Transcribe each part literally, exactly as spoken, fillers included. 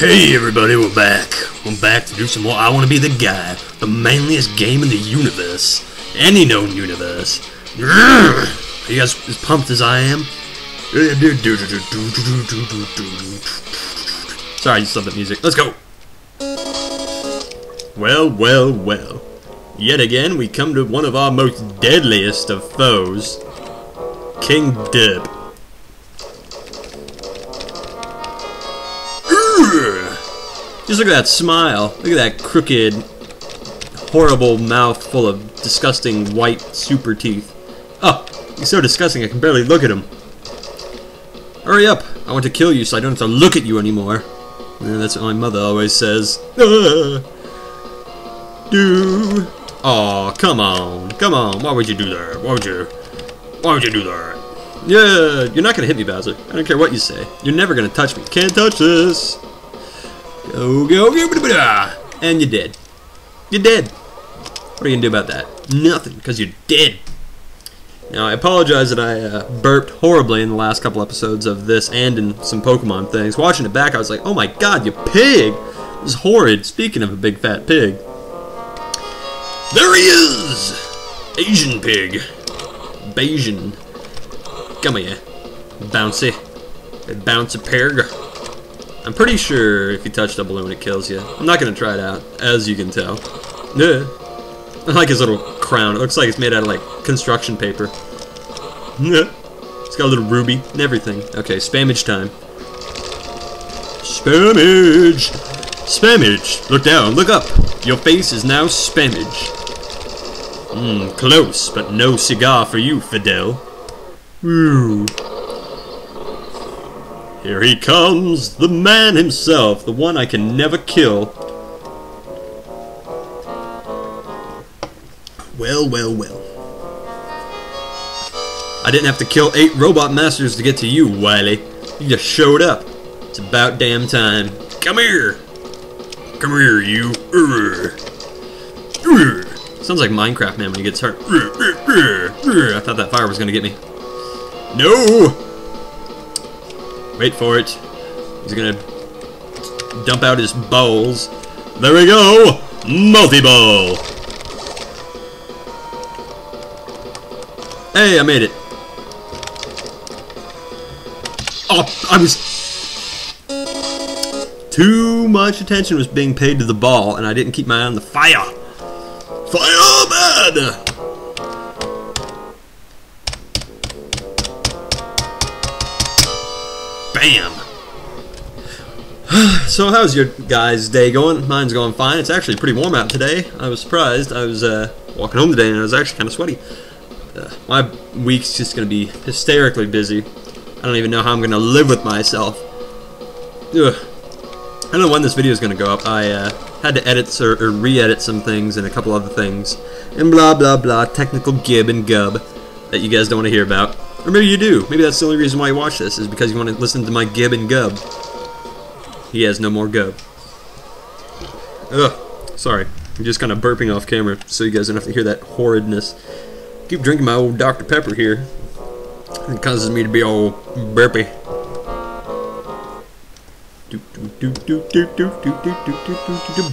Hey everybody, we're back. I'm back to do some more I Wanna Be The Guy, the manliest game in the universe. Any known universe. Are you guys as pumped as I am? Sorry, I just love that music. Let's go! Well, well, well. Yet again, we come to one of our most deadliest of foes. King Dib. Just look at that smile. Look at that crooked, horrible mouth full of disgusting white super teeth. Oh, he's so disgusting I can barely look at him. Hurry up. I want to kill you so I don't have to look at you anymore. And that's what my mother always says. Ah, do. Aw, oh, come on. Come on. Why would you do that? Why would you? Why would you do that? Yeah, you're not going to hit me, Bowser. I don't care what you say. You're never going to touch me. Can't touch this. Go, go, go, blah, blah. And you're dead. You're dead. What are you gonna do about that? Nothing, because you're dead. Now, I apologize that I uh, burped horribly in the last couple episodes of this and in some Pokemon things. Watching it back, I was like, oh my god, you pig! This is horrid. Speaking of a big fat pig. There he is! Asian pig. Bayesian. Come here. Bouncy. Bouncy pig. I'm pretty sure if you touch the balloon it kills you. I'm not going to try it out, as you can tell. Yeah. I like his little crown. It looks like it's made out of, like, construction paper. Yeah. It's got a little ruby and everything. Okay, spammage time. Spammage! Spammage! Look down, look up! Your face is now spammage. Mmm, close, but no cigar for you, Fidel. Ooh. Here he comes, the man himself, the one I can never kill. Well, well, well. I didn't have to kill eight robot masters to get to you, Wily. You just showed up. It's about damn time. Come here! Come here, you. Urgh. Urgh. Sounds like Minecraft Man when he gets hurt. Urgh, urgh, urgh. I thought that fire was gonna get me. No! Wait for it. He's gonna dump out his balls. There we go! Multi-ball! Hey, I made it. Oh, I was... Too much attention was being paid to the ball, and I didn't keep my eye on the fire. Fireman! Bam! So how's your guys' day going? Mine's going fine. It's actually pretty warm out today. I was surprised. I was uh, walking home today and I was actually kind of sweaty. Uh, my week's just going to be hysterically busy. I don't even know how I'm going to live with myself. Ugh. I don't know when this video is going to go up. I uh, had to edit or, or re-edit some things and a couple other things. And blah blah blah technical gib and gub that you guys don't want to hear about. Or maybe you do. Maybe that's the only reason why you watch this, is because you want to listen to my gib and gub. He has no more gub. Ugh. Sorry. I'm just kind of burping off camera, so you guys don't have to hear that horridness. Keep drinking my old Doctor Pepper here. It causes me to be all burpy.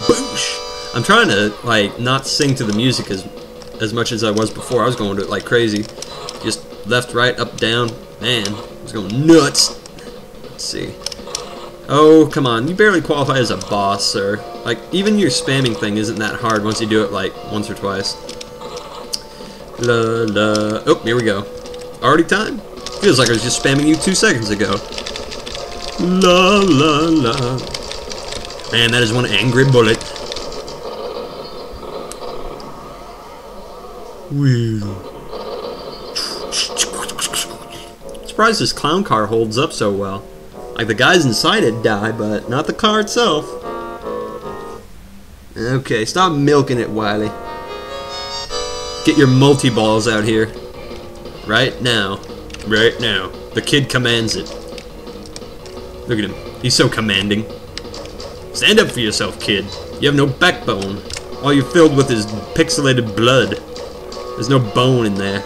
Boosh! I'm trying to, like, not sing to the music as, as much as I was before. I was going to it like crazy. Just... left, right, up, down. Man, it's going nuts. Let's see. Oh, come on. You barely qualify as a boss, sir. Like, even your spamming thing isn't that hard once you do it, like, once or twice. La, la. Oh, here we go. Already time? Feels like I was just spamming you two seconds ago. La, la, la. Man, that is one angry bullet. Whew. I'm surprised this clown car holds up so well. Like, the guys inside it die, but not the car itself. Okay, stop milking it, Wily. Get your multi-balls out here. Right now. Right now. The kid commands it. Look at him. He's so commanding. Stand up for yourself, kid. You have no backbone. All you're filled with is pixelated blood. There's no bone in there.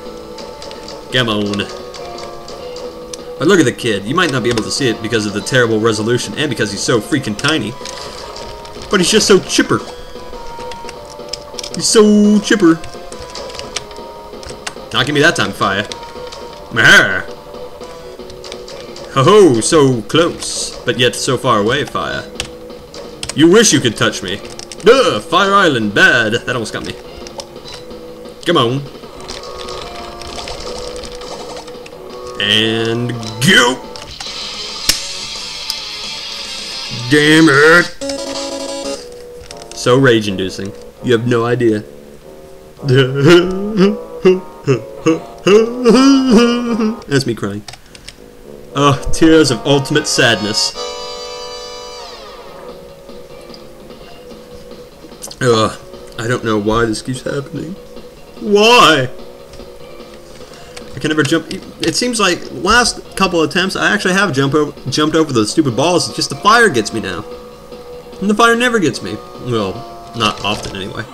Come on. But look at the kid. You might not be able to see it because of the terrible resolution and because he's so freaking tiny. But he's just so chipper. He's so chipper. Not give me that time, fire. Meh. Ho ho, so close, but yet so far away, fire. You wish you could touch me. Duh, Fire Island, bad. That almost got me. Come on. And go! Damn it! So rage-inducing. You have no idea. That's me crying. Oh, tears of ultimate sadness. Ugh, I don't know why this keeps happening. Why? I can never jump. It seems like last couple attempts I actually have jump over, jumped over those stupid balls. It's just the fire gets me now. And the fire never gets me. Well, not often anyway.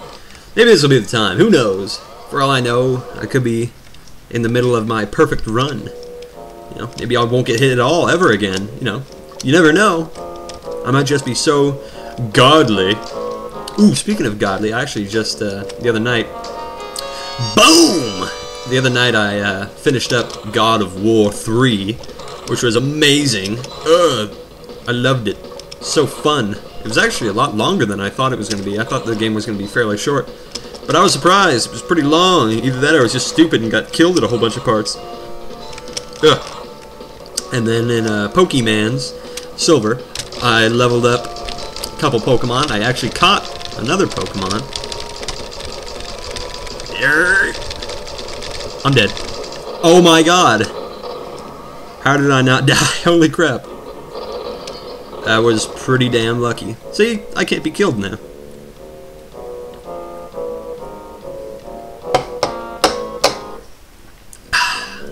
Maybe this will be the time. Who knows? For all I know, I could be in the middle of my perfect run. You know, maybe I won't get hit at all ever again. You know, you never know. I might just be so godly. Ooh, speaking of godly, I actually just uh, the other night. Boom! The other night I uh, finished up God of War three, which was amazing. Ugh, I loved it. So fun. It was actually a lot longer than I thought it was going to be. I thought the game was going to be fairly short, but I was surprised. It was pretty long. Either that or it was just stupid and got killed at a whole bunch of parts. Ugh. And then in uh, Pokemon Silver, I leveled up a couple Pokemon. I actually caught another Pokemon. I'm dead. Oh my god! How did I not die? Holy crap. That was pretty damn lucky. See? I can't be killed now.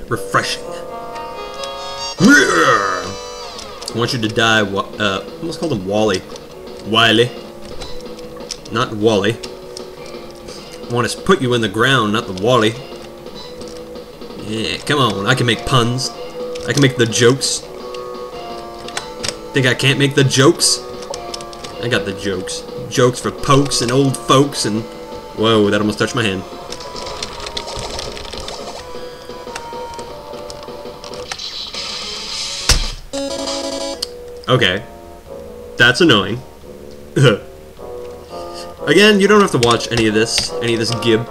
Refreshing. I want you to die. Uh, I almost called him Wally. Wily. Not Wally. I want to put you in the ground, not the Wally. Yeah, come on. I can make puns. I can make the jokes. Think I can't make the jokes? I got the jokes. Jokes for pokes and old folks and... Whoa, that almost touched my hand. Okay. That's annoying. Again, you don't have to watch any of this, any of this gib,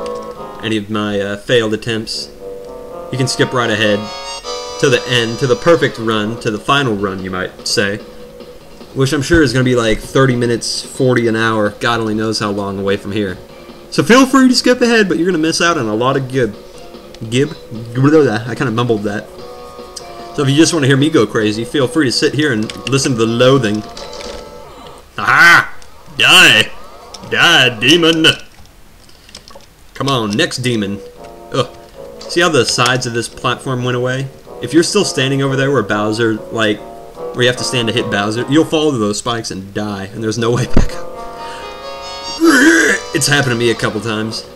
any of my uh, failed attempts. You can skip right ahead to the end, to the perfect run, to the final run, you might say. Which I'm sure is going to be like thirty minutes, forty an hour, God only knows how long away from here. So feel free to skip ahead, but you're going to miss out on a lot of gib. Gib? I kind of mumbled that. So if you just want to hear me go crazy, feel free to sit here and listen to the loathing. Aha! Die! Die, demon! Come on, next demon. Ugh. See how the sides of this platform went away? If you're still standing over there where Bowser, like, where you have to stand to hit Bowser, you'll fall to those spikes and die, and there's no way back up. It's happened to me a couple times.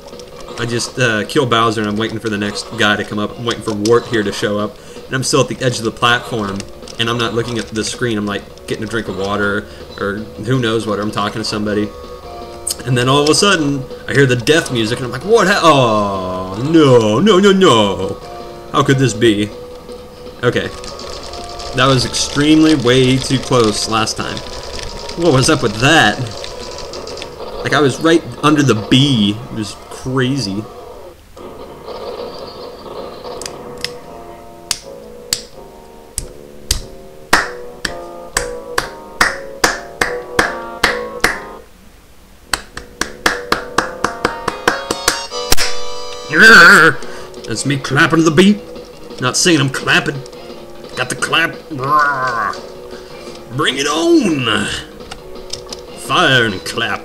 I just uh, kill Bowser and I'm waiting for the next guy to come up. I'm waiting for Wart here to show up, and I'm still at the edge of the platform, and I'm not looking at the screen. I'm, like, getting a drink of water, or who knows what, or I'm talking to somebody. And then all of a sudden, I hear the death music, and I'm like, what ha- Oh, no, no, no, no. How could this be? Okay. That was extremely way too close last time. What was up with that? Like, I was right under the bee. It was crazy. That's me clapping the beat. Not singing, I'm clapping. Got the clap. Bring it on. Fire and clap.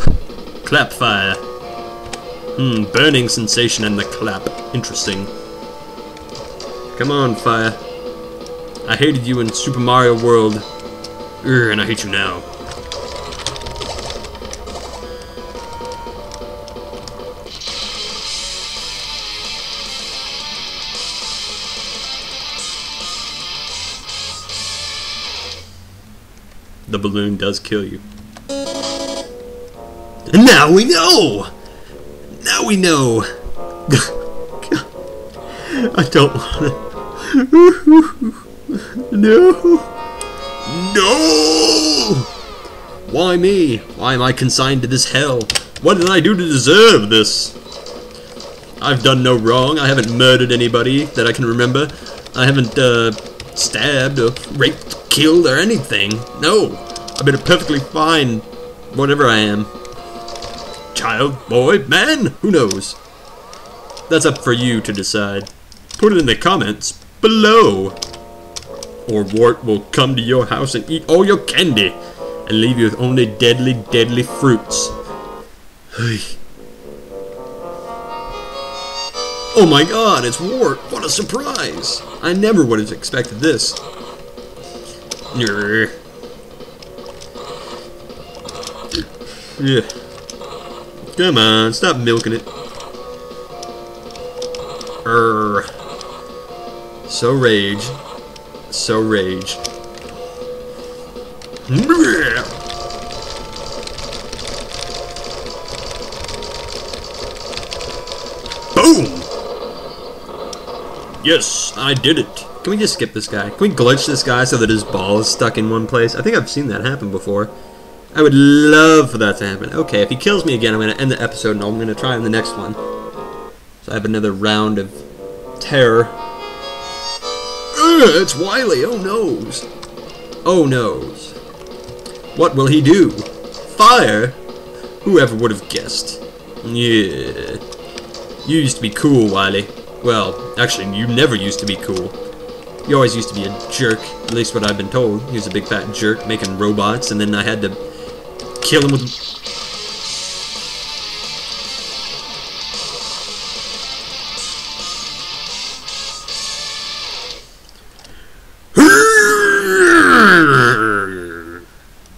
Clap fire. Hmm, burning sensation and the clap. Interesting. Come on, fire. I hated you in Super Mario World. Urgh, and I hate you now. the balloon does kill you. And now we know! Now we know! I don't wanna... No! No! Why me? Why am I consigned to this hell? What did I do to deserve this? I've done no wrong. I haven't murdered anybody that I can remember. I haven't uh, stabbed or raped, killed, or anything. No. I've been a perfectly fine whatever I am. Child, boy, man? Who knows? That's up for you to decide. Put it in the comments below. Or Wart will come to your house and eat all your candy and leave you with only deadly, deadly fruits. Oh my god, it's Wart! What a surprise! I never would have expected this. Yeah. Come on, stop milking it. Err. So rage. So rage. Boom! Yes, I did it. Can we just skip this guy? Can we glitch this guy so that his ball is stuck in one place? I think I've seen that happen before. I would love for that to happen. Okay, if he kills me again, I'm going to end the episode and I'm going to try in the next one. So I have another round of terror. It's Wily. Oh noes. Oh noes. What will he do? Fire? Whoever would have guessed. Yeah. You used to be cool, Wily. Well, actually, you never used to be cool. You always used to be a jerk. At least what I've been told. He was a big fat jerk making robots, and then I had to kill him with